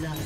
blood.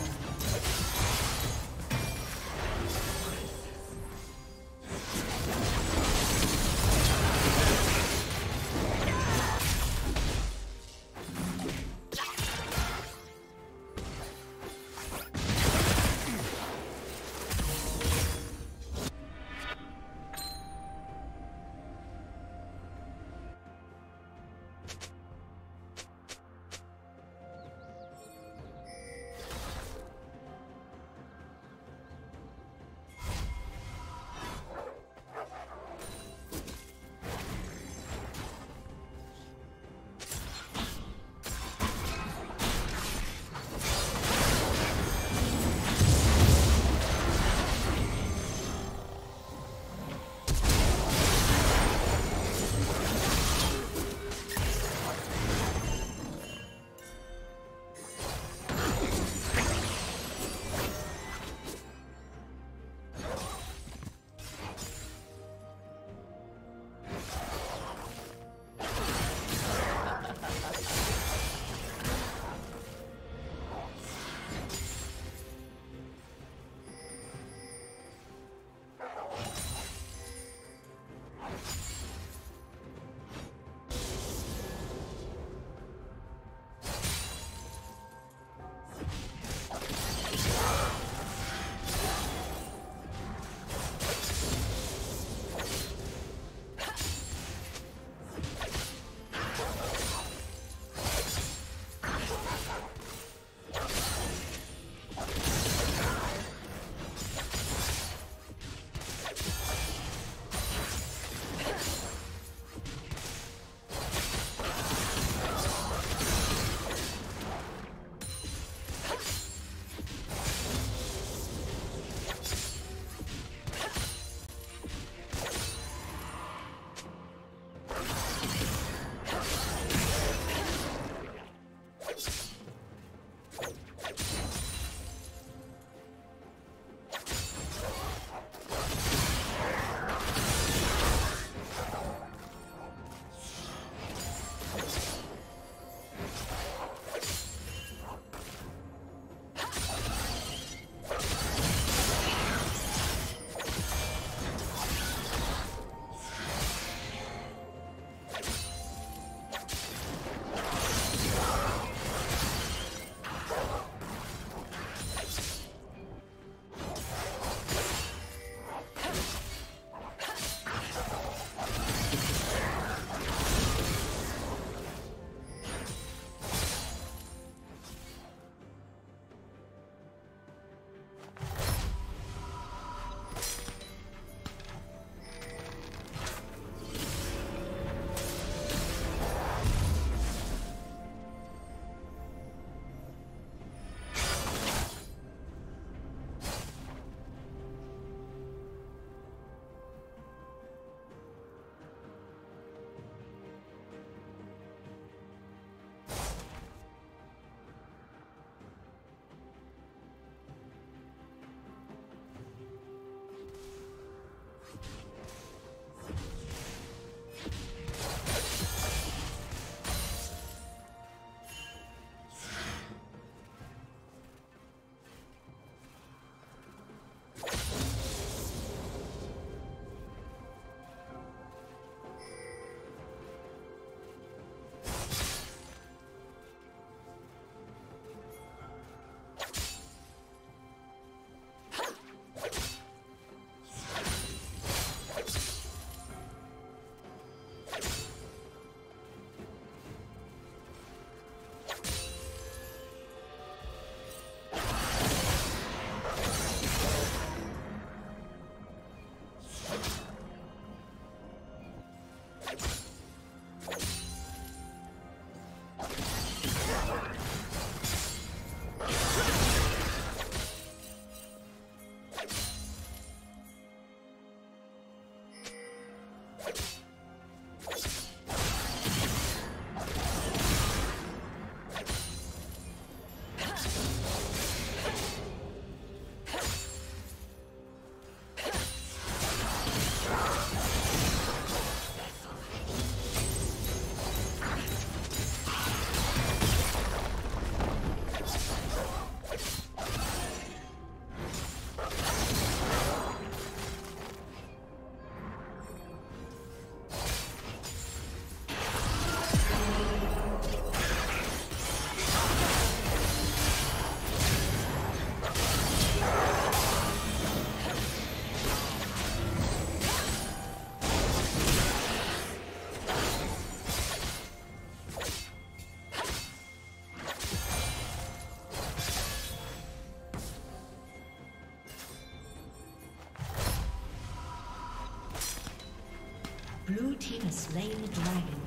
Blue team has slain the dragon.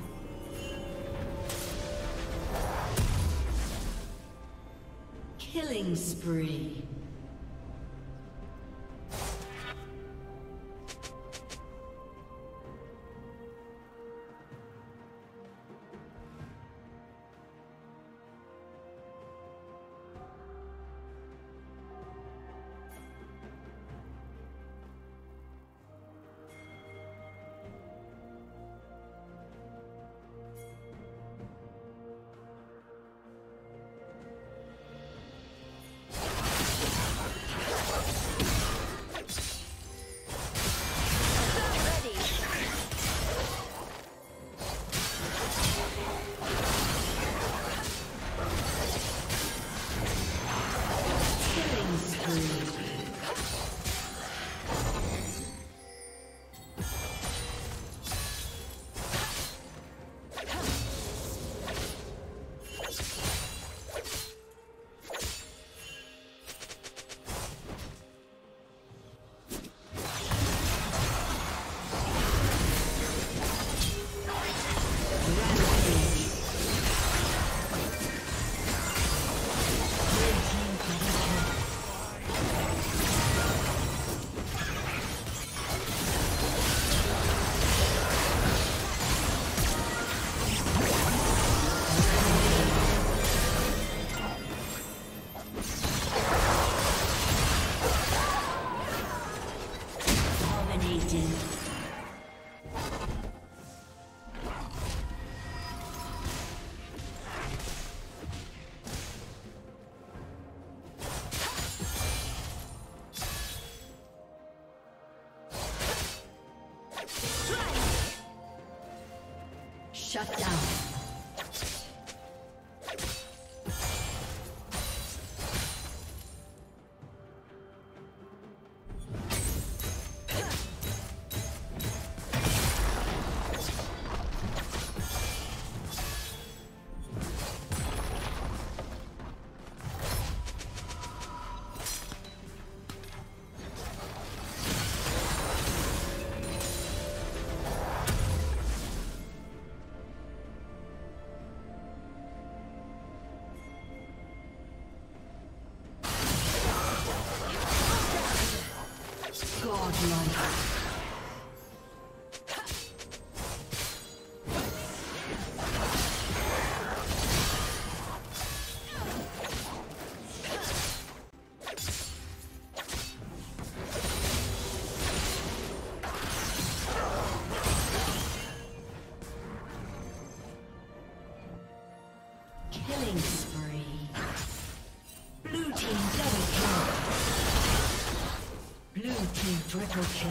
Killing spree. Shut down. Killing spree. Blue team double kill. Blue team triple kill.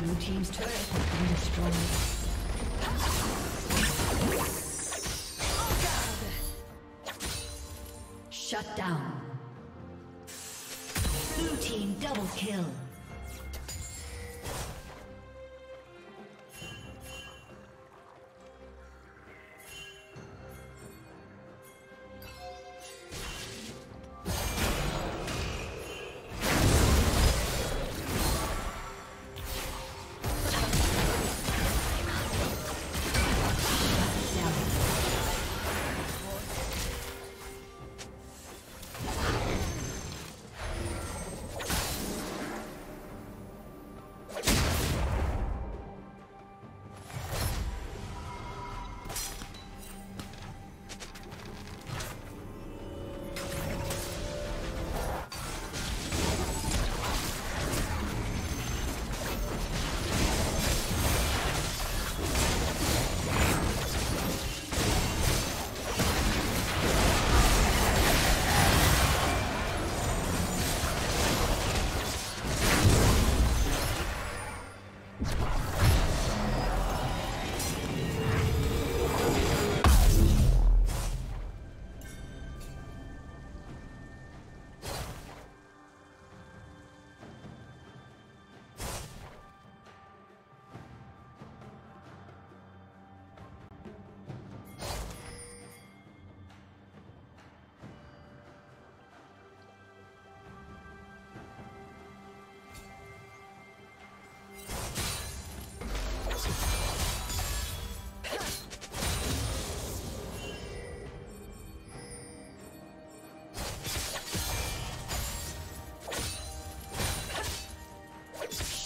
Blue team's turret has been destroyed. Shut down. Blue team double kill.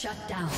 Shut down.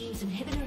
team's inhibitor